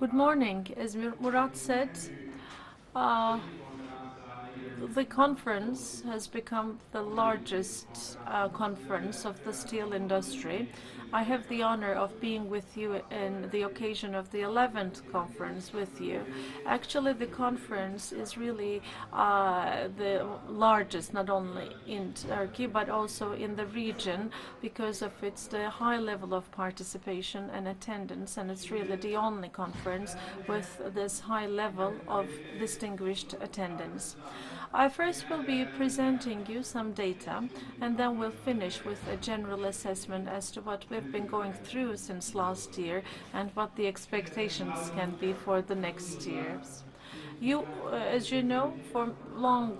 Good morning. As Murat said, the conference has become the largest conference of the steel industry. I have the honor of being with you in the occasion of the 11th conference with you. Actually, the conference is really the largest, not only in Turkey, but also in the region because of its high level of participation and attendance, and it's really the only conference with this high level of distinguished attendance. I first will be presenting you some data, and then we'll finish with a general assessment as to what we've been going through since last year and what the expectations can be for the next years. As you know, for long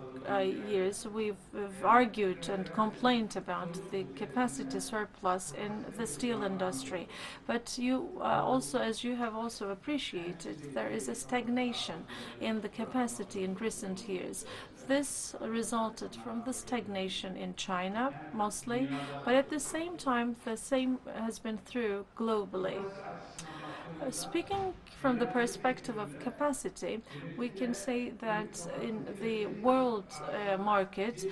years we've argued and complained about the capacity surplus in the steel industry, but you also, as you have also appreciated, there is a stagnation in the capacity in recent years. This resulted from the stagnation in China mostly, but at the same time the same has been true globally. Speaking from the perspective of capacity, we can say that in the world market,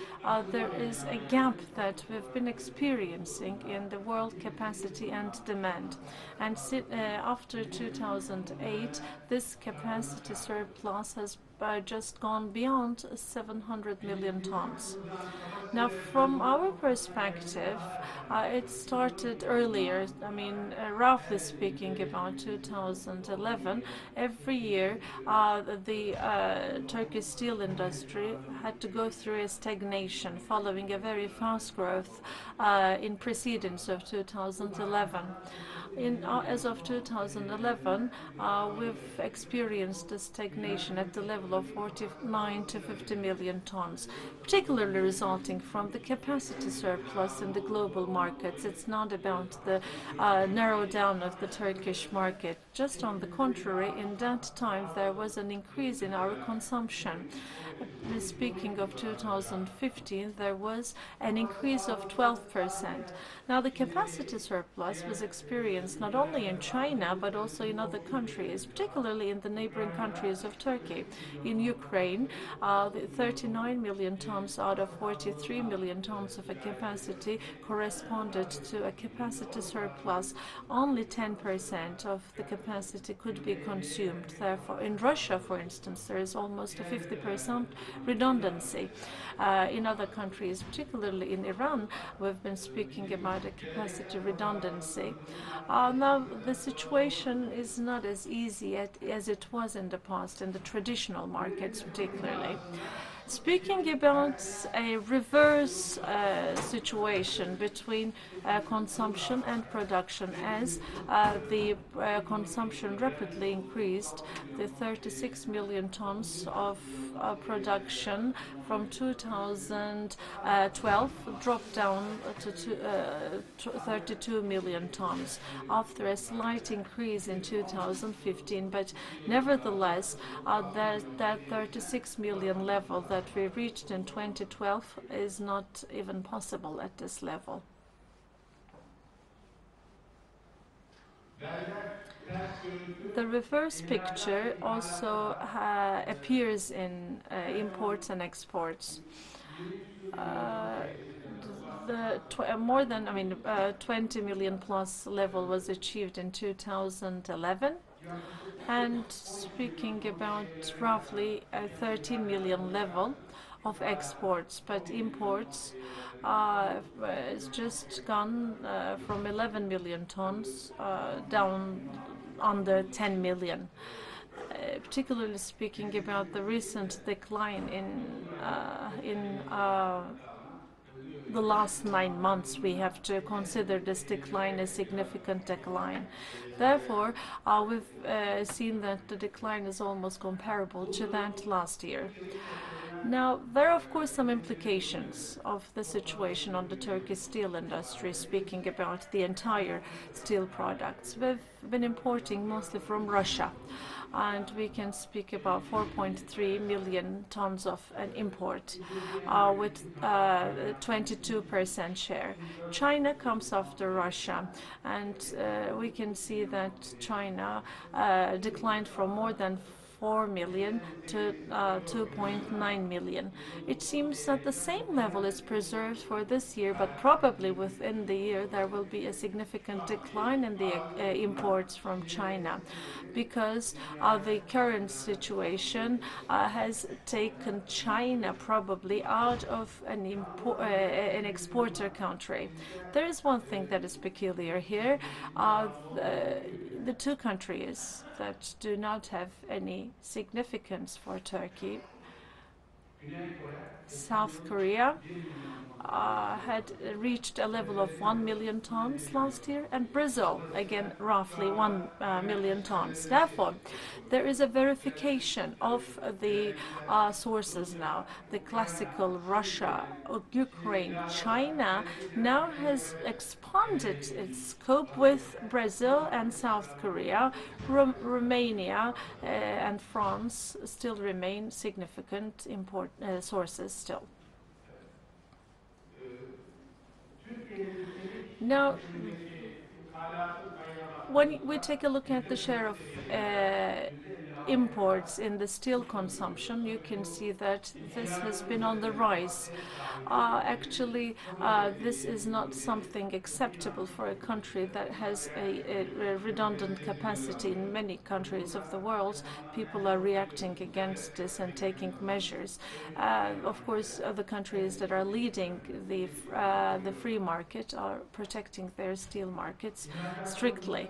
there is a gap that we've been experiencing in the world capacity and demand. And after 2008, this capacity surplus has just gone beyond 700 million tons. Now, from our perspective, it started earlier. I mean, roughly speaking, about 2011, every year the Turkish steel industry had to go through a stagnation following a very fast growth in precedence of 2011. As of 2011, we've experienced a stagnation at the level of 49 to 50 million tons, particularly resulting from the capacity surplus in the global markets. It's not about the narrow down of the Turkish market. Just on the contrary, in that time there was an increase in our consumption. Speaking of 2015, there was an increase of 12%. Now, the capacity surplus was experienced not only in China, but also in other countries, particularly in the neighboring countries of Turkey. In Ukraine, 39 million tons out of 43 million tons of a capacity corresponded to a capacity surplus. Only 10% of the capacity could be consumed. Therefore, in Russia, for instance, there is almost a 50% redundancy. In other countries, particularly in Iran, we've been speaking about a capacity redundancy. Now, the situation is not as easy as it was in the past, in the traditional markets particularly. Speaking about a reverse situation between consumption and production, as the consumption rapidly increased, the 36 million tons of production from 2012 dropped down to 32 million tons after a slight increase in 2015, but nevertheless, that 36 million level that we reached in 2012 is not even possible at this level. The reverse picture also appears in imports and exports. More than 20 million plus level was achieved in 2011. And speaking about roughly a 13 million level of exports, but imports has just gone from 11 million tons down under 10 million. Particularly speaking about the recent decline in the last 9 months, we have to consider this decline a significant decline. Therefore, we've seen that the decline is almost comparable to that last year. Now, there are, of course, some implications of the situation on the Turkish steel industry, speaking about the entire steel products. We've been importing mostly from Russia, and we can speak about 4.3 million tons of an import with 22% share. China comes after Russia, and we can see that China declined from more than 4 million to 2.9 million. It seems that the same level is preserved for this year, but probably within the year there will be a significant decline in the imports from China, because the current situation has taken China probably out of an exporter country. There is one thing that is peculiar here. The two countries that do not have any significance for Turkey, South Korea had reached a level of 1 million tons last year, and Brazil, again, roughly 1 million tons. Therefore, there is a verification of the sources now. The classical Russia, Ukraine, China now has expanded its scope with Brazil and South Korea. Romania and France still remain significant import sources still. Now, when we take a look at the share of imports in the steel consumption, you can see that this has been on the rise. Actually, this is not something acceptable for a country that has a redundant capacity. In many countries of the world, people are reacting against this and taking measures. Of course, the countries that are leading the free market are protecting their steel markets strictly.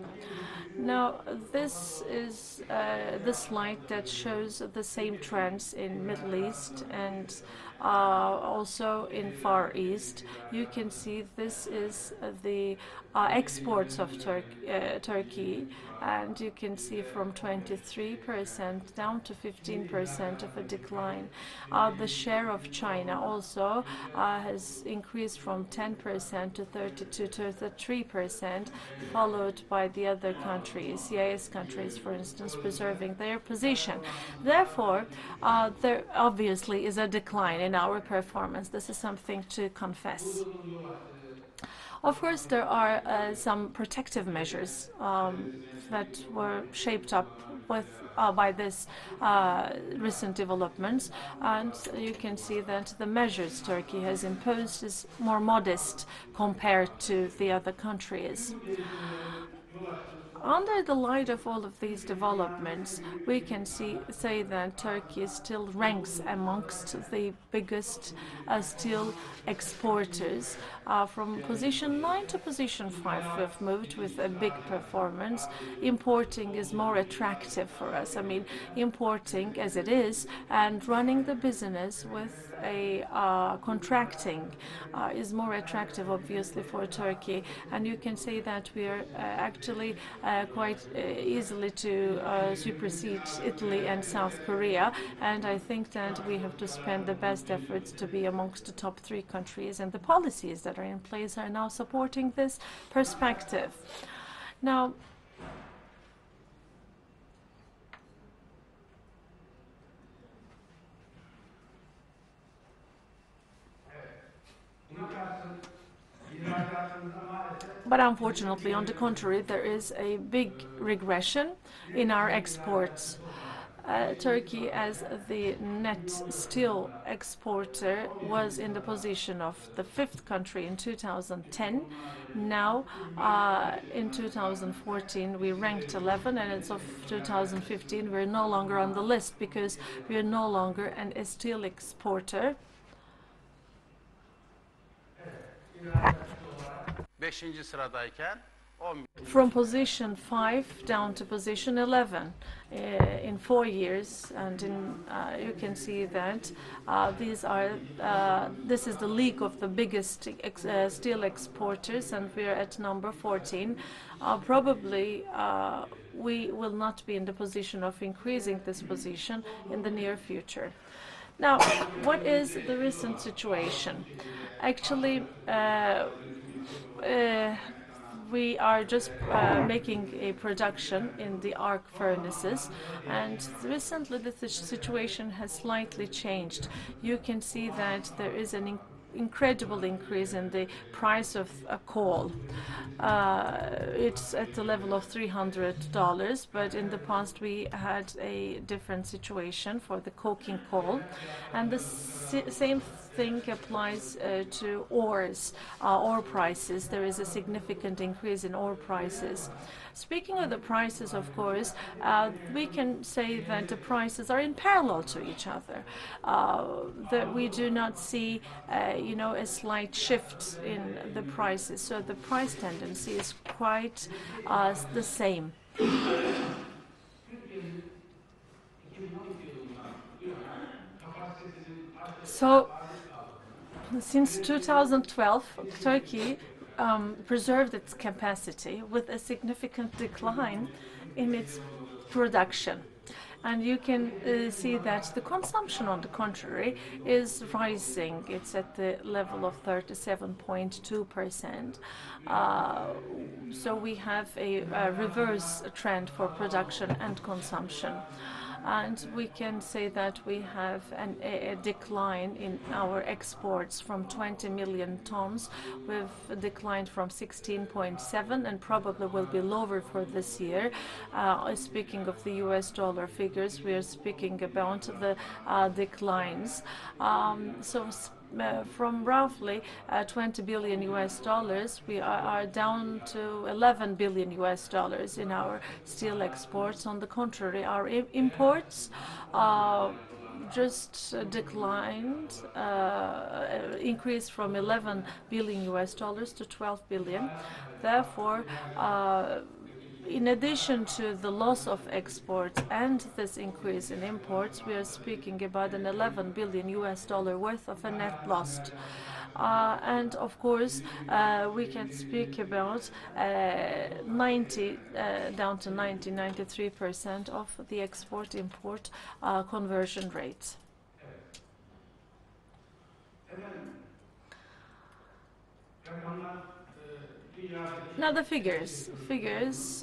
Now, this is the slide that shows the same trends in Middle East and also in Far East. You can see this is the exports of Turkey, and you can see from 23% down to 15% of a decline. The share of China also has increased from 10% to 32% to 33%, followed by the other countries, CIS countries, for instance, preserving their position. Therefore, there obviously is a decline in our performance. This is something to confess. Of course, there are some protective measures that were shaped up with by this recent developments, and you can see that the measures Turkey has imposed is more modest compared to the other countries. Under the light of all of these developments, we can say that Turkey still ranks amongst the biggest steel exporters. From position 9 to position 5, we've moved with a big performance. Importing is more attractive for us. I mean, importing as it is and running the business with a contracting is more attractive, obviously, for Turkey. And you can say that we are actually quite easily to supersede Italy and South Korea, and I think that we have to spend the best efforts to be amongst the top 3 countries, and the policies that are in place are now supporting this perspective. Now, but unfortunately, on the contrary, there is a big regression in our exports. Turkey, as the net steel exporter, was in the position of the 5th country in 2010. Now, in 2014, we ranked 11, and as of 2015, we're no longer on the list because we are no longer a steel exporter. From position 5 down to position 11 in 4 years, and you can see that this is the league of the biggest steel exporters, and we are at number 14. Probably we will not be in the position of increasing this position in the near future. Now, what is the recent situation? Actually, we are just making a production in the arc furnaces, and recently the situation has slightly changed. You can see that there is an incredible increase in the price of coal. It's at the level of $300, but in the past we had a different situation for the coking coal, and the same thing applies to ores, ore prices. There is a significant increase in ore prices. Speaking of the prices, of course, we can say that the prices are in parallel to each other, that we do not see a slight shift in the prices. So the price tendency is quite the same. So since 2012, Turkey preserved its capacity with a significant decline in its production. And you can see that the consumption, on the contrary, is rising. It's at the level of 37.2%. So we have a reverse trend for production and consumption. And we can say that we have a decline in our exports from 20 million tons. We've declined from 16.7, and probably will be lower for this year. Speaking of the US dollar figures, we are speaking about the declines. From roughly $20 billion US, we are down to $11 billion US in our steel exports. On the contrary, our imports just declined, increased from $11 billion US to 12 billion. Therefore, in addition to the loss of exports and this increase in imports, we are speaking about an $11 billion US worth of a net loss. And of course, we can speak about 93% of the export-import conversion rate. Now the figures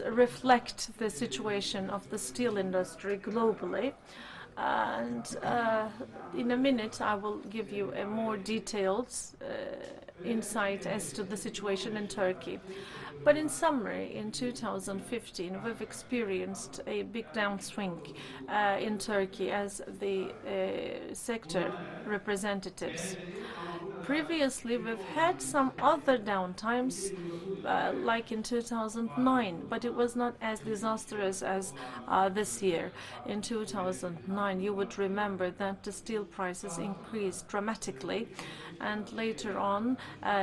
reflect the situation of the steel industry globally, and in a minute I will give you a more detailed insight as to the situation in Turkey. But in summary, in 2015 we've experienced a big downswing in Turkey as the sector representatives. Previously, we've had some other downtimes, like in 2009, but it was not as disastrous as this year. In 2009, you would remember that the steel prices increased dramatically, and later on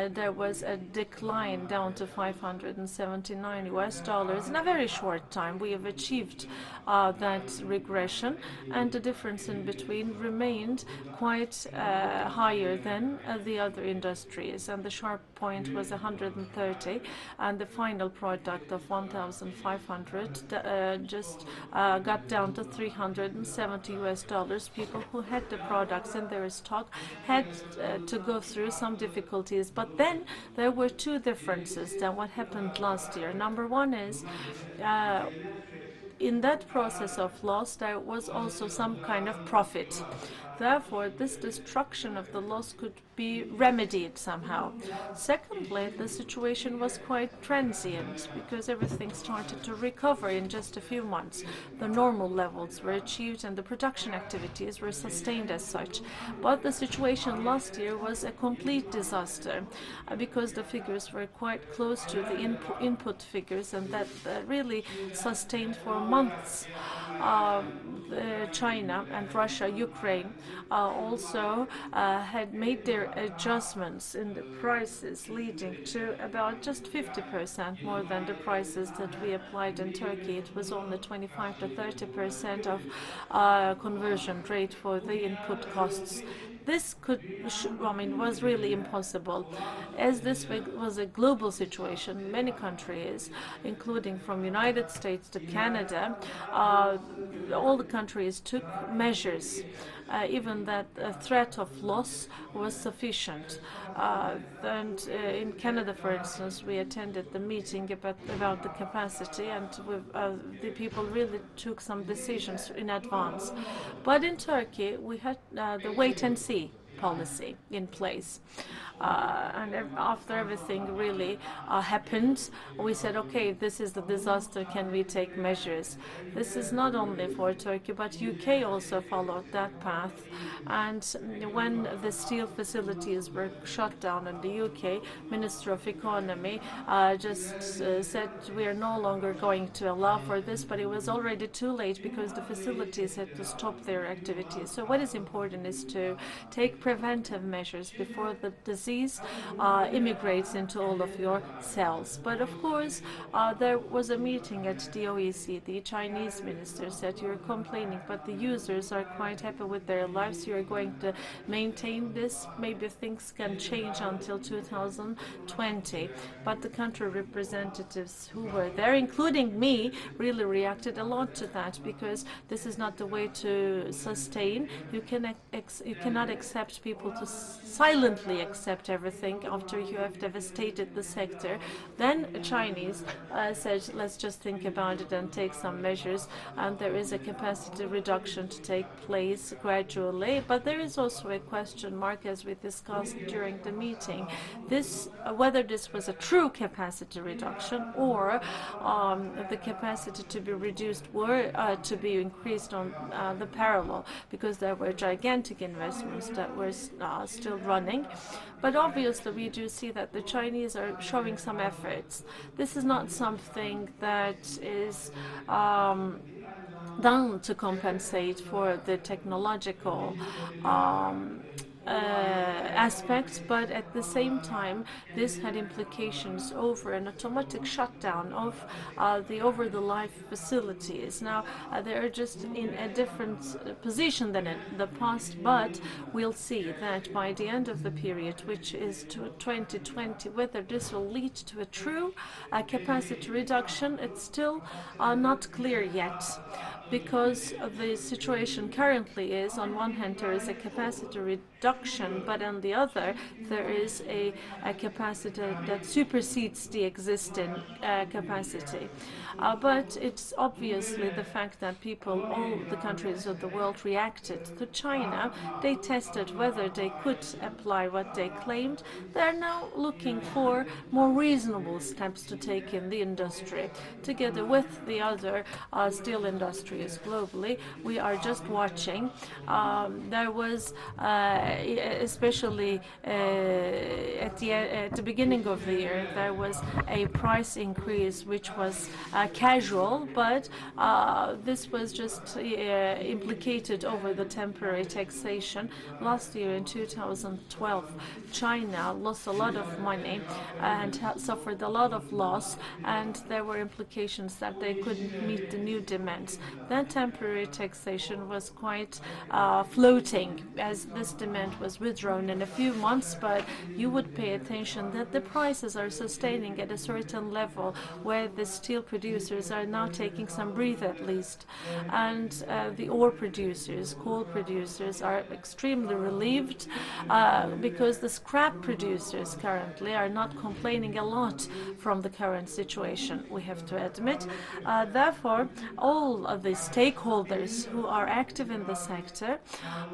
there was a decline down to $579 US. In a very short time, we have achieved that regression, and the difference in between remained quite higher than the other industries, and the sharp point was 130, and the final product of 1,500 just got down to $370 US. People who had the products in their stock had to go through some difficulties, but then there were two differences than what happened last year. Number one is in that process of loss, there was also some kind of profit. Therefore, this destruction of the loss could be remedied somehow. Secondly, the situation was quite transient because everything started to recover in just a few months. The normal levels were achieved and the production activities were sustained as such. But the situation last year was a complete disaster because the figures were quite close to the input figures, and that really sustained for months. China and Russia, Ukraine, also had made their adjustments in the prices, leading to about just 50% more than the prices that we applied in Turkey. It was only 25 to 30% of conversion rate for the input costs. This was really impossible. As this was a global situation, many countries, including from United States to Canada, all the countries took measures even that threat of loss was sufficient. And in Canada, for instance, we attended the meeting about the capacity, and the people really took some decisions in advance. But in Turkey, we had the wait and see policy in place, and after everything really happened, we said, okay, this is the disaster, can we take measures? This is not only for Turkey, but UK also followed that path, and when the steel facilities were shut down in the UK, Minister of Economy just said we are no longer going to allow for this, but it was already too late because the facilities had to stop their activities. So what is important is to take preventive measures before the disease immigrates into all of your cells. But of course, there was a meeting at DOEC. The Chinese minister said, you're complaining, but the users are quite happy with their lives. You're going to maintain this. Maybe things can change until 2020. But the country representatives who were there, including me, really reacted a lot to that, because this is not the way to sustain. You cannot accept people to silently accept everything after you have devastated the sector. Then the Chinese said, let's just think about it and take some measures, and there is a capacity reduction to take place gradually. But there is also a question mark, as we discussed during the meeting, whether this was a true capacity reduction or the capacity to be reduced were to be increased on the parallel, because there were gigantic investments that were still running. But obviously, we do see that the Chinese are showing some efforts. This is not something that is done to compensate for the technological aspects, but at the same time, this had implications over an automatic shutdown of the over-the-life facilities. Now, they are just in a different position than in the past, but we'll see that by the end of the period, which is to 2020, whether this will lead to a true capacity reduction, it's still not clear yet, because the situation currently is, on one hand, there is a capacity reduction, but on the other, there is a capacity that supersedes the existing capacity. But it's obviously the fact that people, all the countries of the world, reacted to China. They tested whether they could apply what they claimed. They're now looking for more reasonable steps to take in the industry. Together with the other steel industries globally, we are just watching. There was especially at the beginning of the year, there was a price increase which was casual, but this was just implicated over the temporary taxation. Last year, in 2012, China lost a lot of money and suffered a lot of loss, and there were implications that they couldn't meet the new demands. That temporary taxation was quite floating, as this demand was withdrawn in a few months, but you would pay attention that the prices are sustaining at a certain level where the steel producers are now taking some breath, at least, and the ore producers, coal producers, are extremely relieved because the scrap producers currently are not complaining a lot from the current situation, we have to admit. Therefore, all of the stakeholders who are active in the sector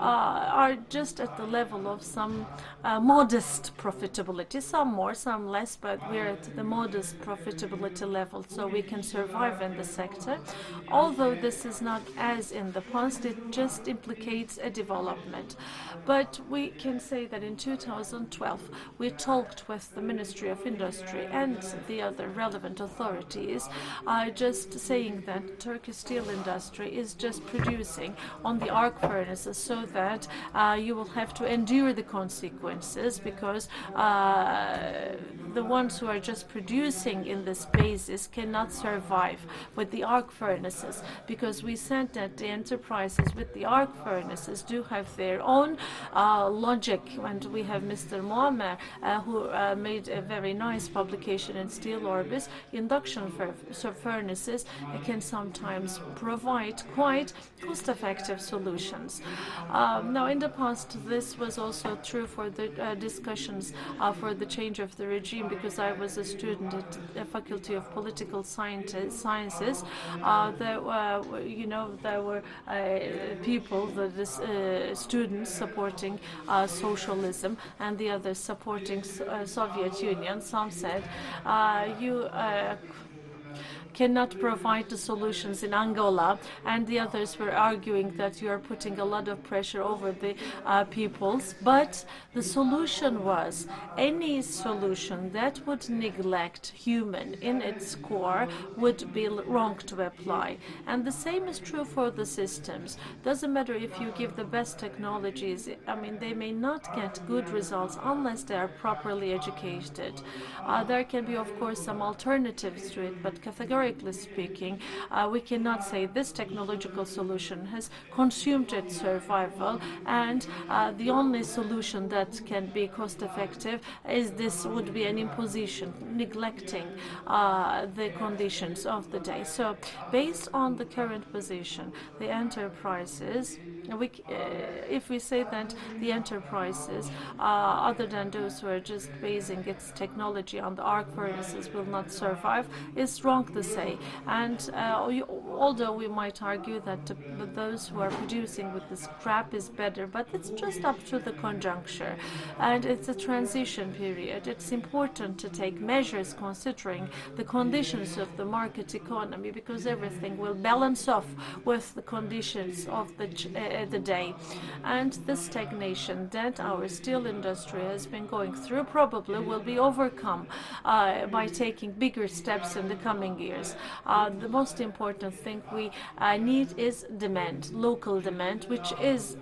are just at the level of some modest profitability, some more, some less, but we're at the modest profitability level, so we can survive in the sector. Although this is not as in the past, it just implicates a development. But we can say that in 2012, we talked with the Ministry of Industry and the other relevant authorities, just saying that Turkish steel industry is just producing on the arc furnaces so that you will have to endure the consequences, because the ones who are just producing in this basis cannot survive with the arc furnaces, because we said that the enterprises with the arc furnaces do have their own logic. And we have Mr. Muammar, who made a very nice publication in Steel Orbis. Induction furnaces can sometimes provide quite cost-effective solutions. Now, in the past, this was also true for the discussions for the change of the regime, because I was a student at the Faculty of Political Sciences. There were people, students supporting socialism and the others supporting Soviet Union. Some said, you cannot provide the solutions in Angola, and the others were arguing that you are putting a lot of pressure over the peoples. But the solution was any solution that would neglect human in its core would be wrong to apply. And the same is true for the systems. Doesn't matter if you give the best technologies. I mean, they may not get good results unless they are properly educated. There can be, of course, some alternatives to it, but categorically speaking, we cannot say this technological solution has consumed its survival, and the only solution that can be cost-effective is this would be an imposition, neglecting the conditions of the day. So, based on the current position, the enterprises, if we say that the enterprises, other than those who are just basing its technology on the arc furnaces, will not survive, is wrong to say. And although we might argue that those who are producing with the scrap is better, but it's just up to the conjuncture, and it's a transition period. It's important to take measures considering the conditions of the market economy, because everything will balance off with the conditions of the day. And the stagnation that our steel industry has been going through probably will be overcome by taking bigger steps in the coming years. The most important thing we need is demand, local demand, which is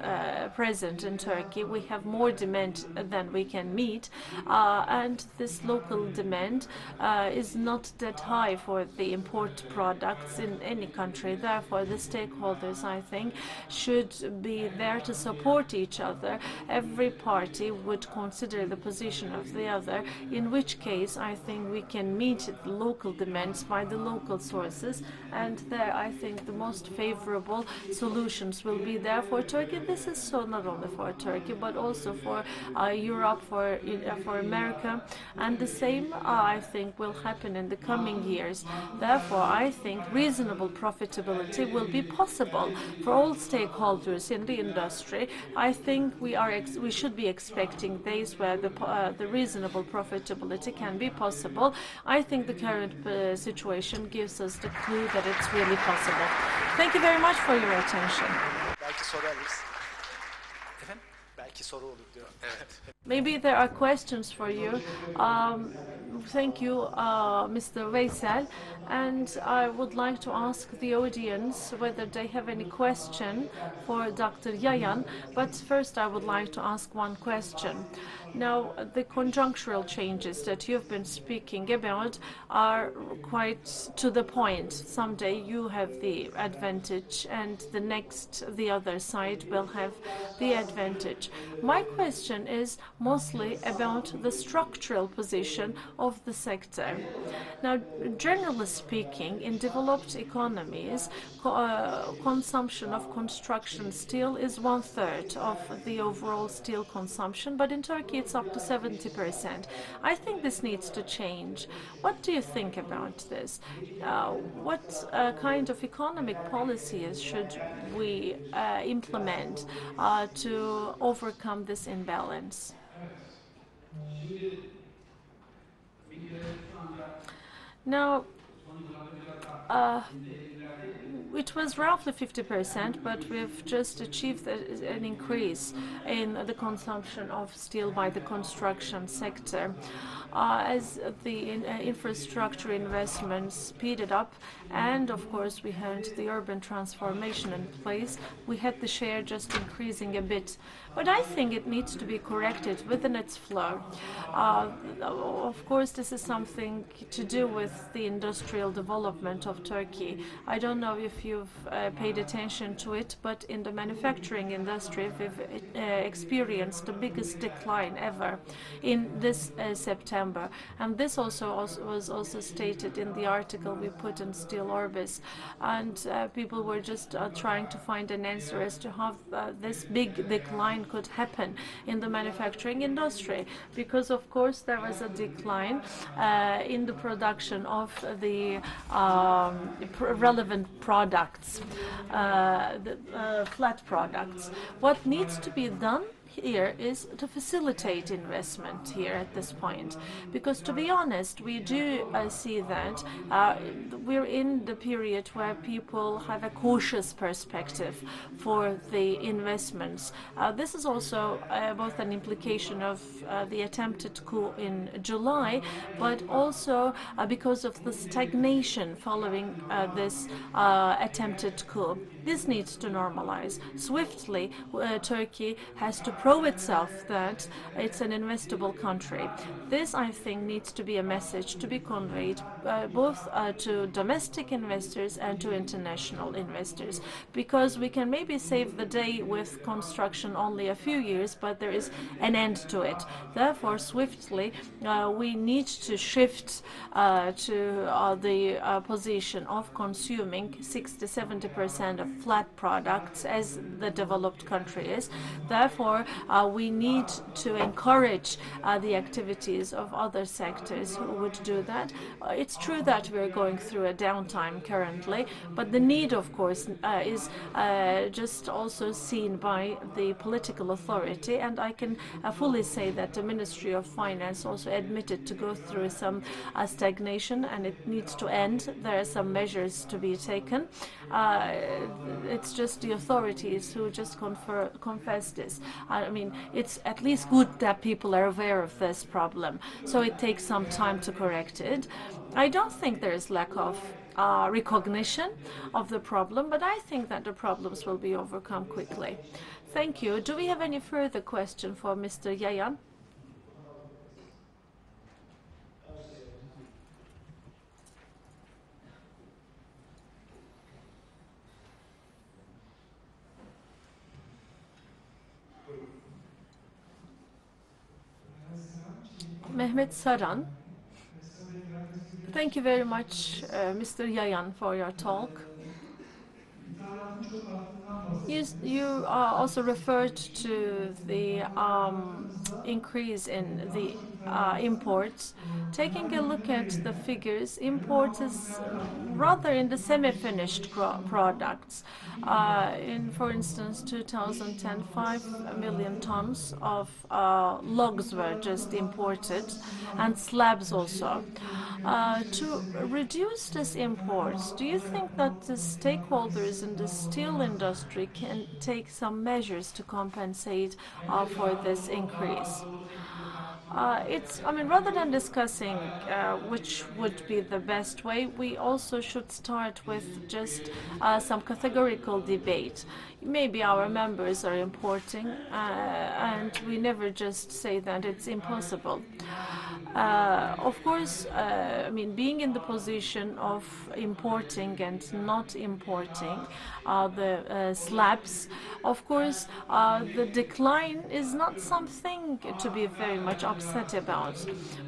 present in Turkey. We have more demand than we can meet, and this local demand is not that high for the import products in any country. Therefore, the stakeholders, I think, should be there to support each other. Every party would consider the position of the other, in which case I think we can meet the local demands by the local sources, and there I think the most favorable solutions will be there for Turkey. This is so not only for Turkey but also for Europe, for America, and the same I think will happen in the coming years. Therefore, I think reasonable profitability will be possible for all stakeholders in the industry. I think we should be expecting days where the reasonable profitability can be possible. I think the current situation gives us the clue that it's really possible. Thank you very much for your attention. Maybe there are questions for you. Thank you, Mr. Veysel. And I would like to ask the audience whether they have any question for Dr. Yayan. But first, I would like to ask one question. Now, the conjunctural changes that you've been speaking about are quite to the point. Someday you have the advantage, and the other side will have the advantage. My question is mostly about the structural position of the sector. Now, generally speaking, in developed economies, consumption of construction steel is 1/3 of the overall steel consumption, but in Turkey it's up to 70%. I think this needs to change. What do you think about this? What kind of economic policies should we implement to overcome this imbalance? Now, it was roughly 50%, but we've just achieved an increase in the consumption of steel by the construction sector. As the infrastructure investments speeded up, and of course we had the urban transformation in place, we had the share just increasing a bit. But I think it needs to be corrected within its flow. Of course, this is something to do with the industry industrial development of Turkey. I don't know if you've paid attention to it, but in the manufacturing industry, we've experienced the biggest decline ever in this September. And this was also stated in the article we put in Steel Orbis. And people were just trying to find an answer as to how this big decline could happen in the manufacturing industry, because of course there was a decline in the production of the relevant products, flat products. What needs to be done here is to facilitate investment here at this point, because to be honest, we do see that we're in the period where people have a cautious perspective for the investments. This is also both an implication of the attempted coup in July, but also because of the stagnation following this attempted coup. This needs to normalize swiftly. Turkey has to prove itself that it's an investable country. This, I think, needs to be a message to be conveyed both to domestic investors and to international investors, because we can maybe save the day with construction only a few years, but there is an end to it. Therefore, swiftly, we need to shift to the position of consuming 60–70% of flat products, as the developed country is. Therefore, we need to encourage the activities of other sectors who would do that. It's true that we're going through a downtime currently, but the need, of course, is just also seen by the political authority, and I can fully say that the Ministry of Finance also admitted to go through some stagnation, and it needs to end. There are some measures to be taken. It's just the authorities who just confess this. I mean, it's at least good that people are aware of this problem, so it takes some time to correct it. I don't think there is lack of recognition of the problem, but I think that the problems will be overcome quickly. Thank you. Do we have any further question for Mr. Yayan? Mehmet Saran. Thank you very much, Mr. Yayan, for your talk. You also referred to the increase in the imports. Taking a look at the figures, imports is rather in the semi-finished products. For instance, 2010, 5 million tons of logs were just imported, and slabs also. To reduce these imports, do you think that the stakeholders in the steel industry can take some measures to compensate for this increase? I mean, rather than discussing which would be the best way, we also should start with just some categorical debate. Maybe our members are importing, and we never just say that it's impossible. Of course, I mean, being in the position of importing and not importing the slabs, of course, the decline is not something to be very much upset about.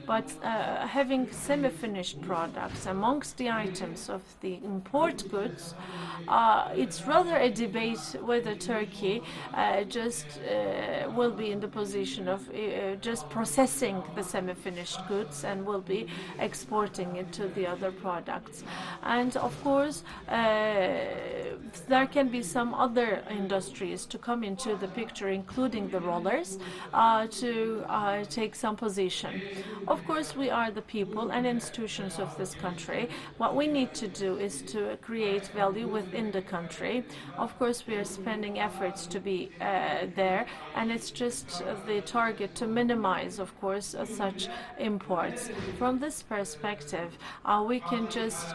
But having semi-finished products amongst the items of the import goods, it's rather a debate whether Turkey will be in the position of just processing the semi-finished goods and will be exporting it to the other products. And of course, there can be some other industries to come into the picture, including the rollers, to take some position. Of course, we are the people and institutions of this country. What we need to do is to create value within the country. Of course, we are spending efforts to be there, and it's just the target to minimize, of course, such imports. From this perspective, we can just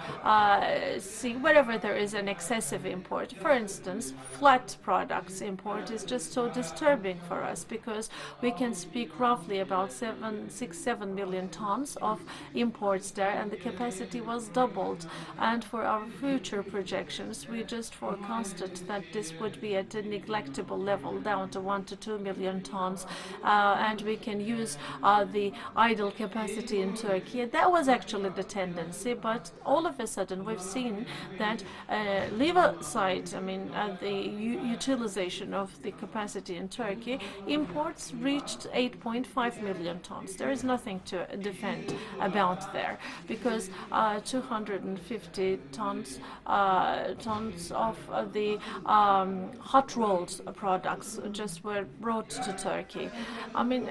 see wherever there is an excessive import. For instance, flat products import is just so disturbing for us, because we can speak roughly about 6.7 million tons of imports there, and the capacity was doubled. And for our future projections, we just forecasted that this would be at a neglectable level, down to 1 to 2 million tons, and we can use the idle capacity in Turkey. That was actually the tendency, but all of a sudden we've seen that leave aside, I mean, the utilization of the capacity in Turkey, imports reached 8.5 million tons. There is nothing to defend about there, because 250 tons of the hot-rolled products just were brought to Turkey. I mean,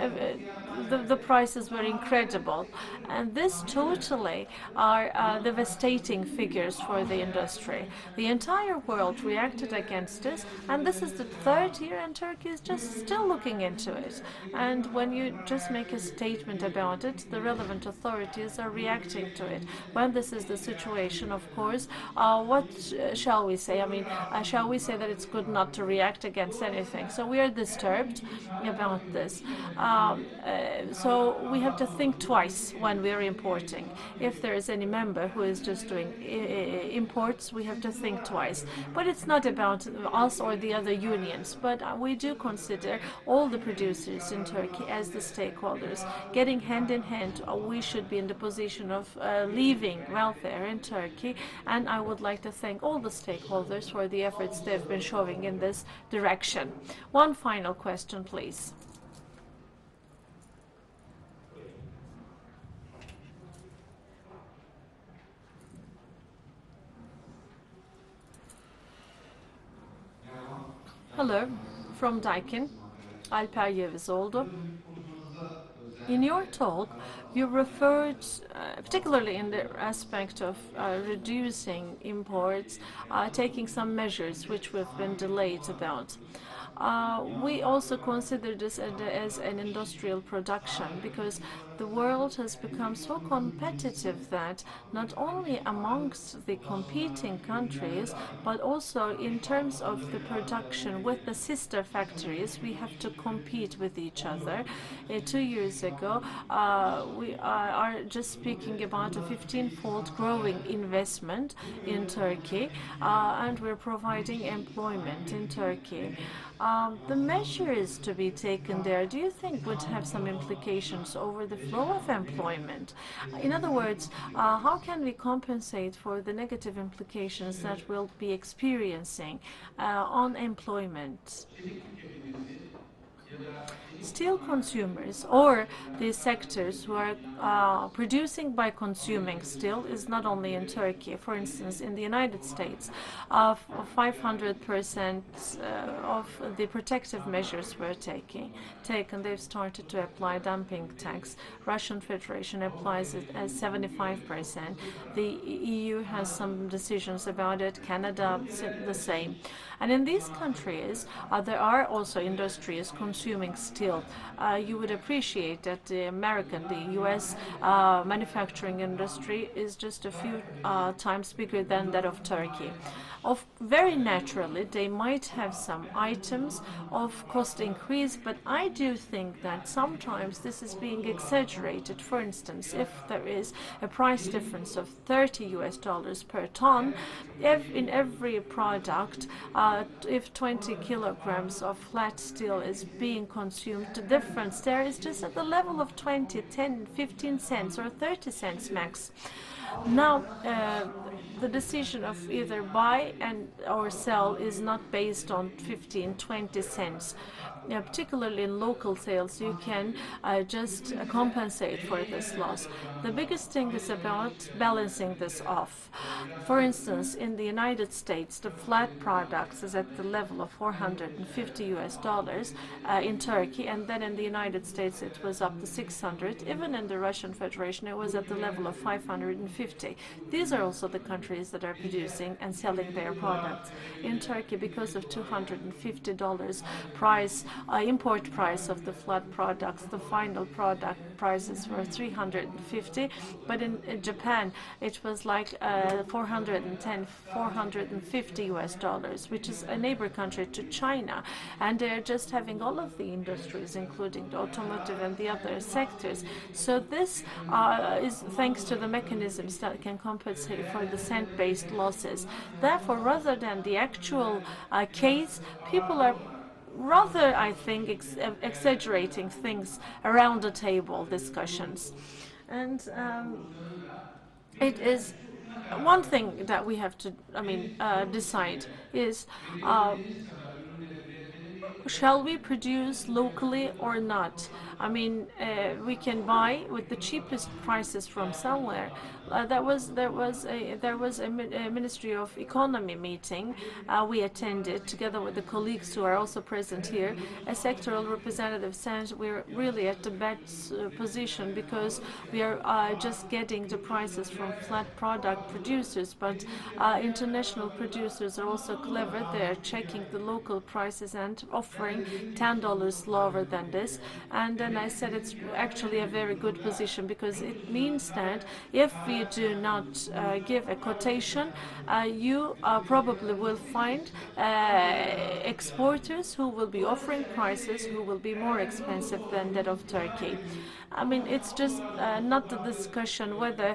the prices were incredible, and this totally are devastating figures for the industry. The entire world reacted against this, and this is the third year, and Turkey is just still looking into it. And when you just make a statement about it, the relevant authorities are reacting to it. When this is the situation, of course, what shall we say? I mean, shall we say that it's good not to react against anything? So we are disturbed about this. So we have to think twice when we are importing. If there is any member who is just doing imports, we have to think twice. But it's not about us or the other unions, but we do consider all the producers in Turkey as the stakeholders. Getting hand in hand, we should be in the position of leaving welfare in Turkey, and I would like to thank all the stakeholders for the efforts they've been showing in this direction. One final question, please. Hello, from Daikin, Alper Yavuzoldu. In your talk, you referred, particularly in the aspect of reducing imports, taking some measures which we've been delayed about. We also consider this as an industrial production, because the world has become so competitive that not only amongst the competing countries, but also in terms of the production with the sister factories, we have to compete with each other. 2 years ago, we are just speaking about a 15-fold growing investment in Turkey, and we're providing employment in Turkey. The measures to be taken there, do you think would have some implications over the flow of employment? In other words, how can we compensate for the negative implications that we'll be experiencing on employment? Steel consumers, or the sectors who are producing by consuming steel, is not only in Turkey. For instance, in the United States, 500% of the protective measures were taken. They've started to apply dumping tax. Russian Federation applies it as 75%. The EU has some decisions about it. Canada, the same. And in these countries, there are also industries consuming steel. You would appreciate that the American, the U.S. Manufacturing industry is just a few times bigger than that of Turkey. Very naturally, they might have some items of cost increase, but I do think that sometimes this is being exaggerated. For instance, if there is a price difference of $30 per ton, if in every product, if 20 kilograms of flat steel is being consumed, the difference there is just at the level of 20, 10, 15 cents or 30 cents max. Now, the decision of either buy or sell is not based on 15, 20 cents. Particularly in local sales, you can just compensate for this loss. The biggest thing is about balancing this off. For instance, in the United States, the flat products is at the level of $450 in Turkey, and then in the United States it was up to 600. Even in the Russian Federation, it was at the level of 550. These are also the countries that are producing and selling their products. In Turkey, because of $250 price import price of the flood products. The final product prices were 350, but in Japan it was like 410, 450 US dollars, which is a neighbor country to China. And they're just having all of the industries, including the automotive and the other sectors. So this is thanks to the mechanisms that can compensate for the sand-based losses. Therefore, rather than the actual case, people are rather, I think, exaggerating things around the table discussions. And it is one thing that we have to, decide is, shall we produce locally or not? We can buy with the cheapest prices from somewhere. There was a Ministry of Economy meeting we attended together with the colleagues who are also present here. As sectoral representatives said, we're really at the best position because we are just getting the prices from flat product producers, but international producers are also clever. They're checking the local prices and offering $10 lower than this. And then I said it's actually a very good position because it means that if we do not give a quotation, you probably will find exporters who will be offering prices who will be more expensive than that of Turkey. It's just not the discussion whether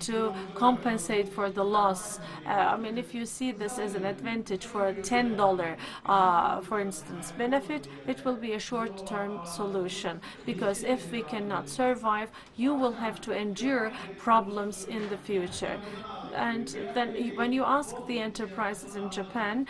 to compensate for the loss. If you see this as an advantage for a $10, for instance, benefit, it will be a short-term solution, because if we cannot survive, you will have to endure problems in the future. And then when you ask the enterprises in Japan,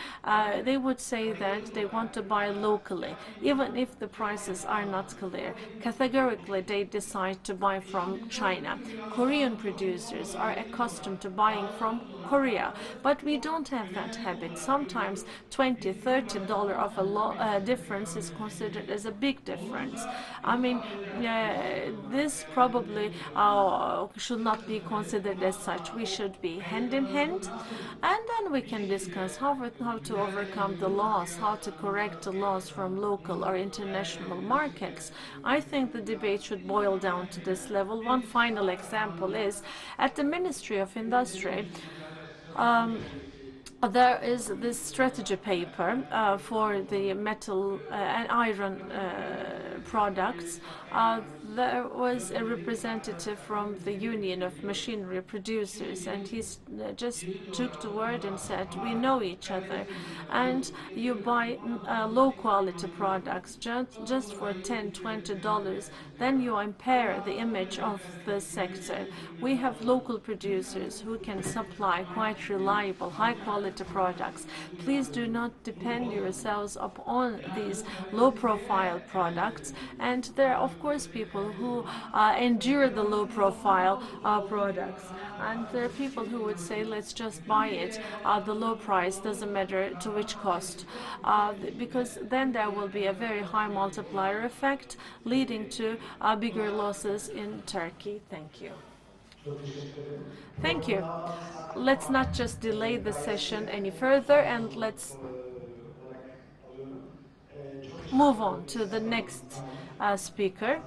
they would say that they want to buy locally, even if the prices are not clear. Categorically, they decide to buy from China. Korean producers are accustomed to buying from Korea, but we don't have that habit. Sometimes $20, $30 of a difference is considered as a big difference. This probably should not be considered as such. We should be hand in hand, and then we can discuss how to overcome the loss, how to correct the loss from local or international markets. I think the debate should boil down to this level. One final example is at the Ministry of Industry. There is this strategy paper for the metal and iron products. There was a representative from the Union of Machinery Producers, and he just took the word and said, we know each other, and you buy low-quality products just for $10, $20, then you impair the image of the sector. We have local producers who can supply quite reliable, high-quality products. Please do not depend yourselves upon these low-profile products. And there are, of course, people who endure the low-profile products. And there are people who would say, let's just buy it. The low price doesn't matter to which cost. Because then there will be a very high multiplier effect, leading to bigger losses in Turkey. Thank you. Thank you. Let's not just delay the session any further, and let's move on to the next speaker.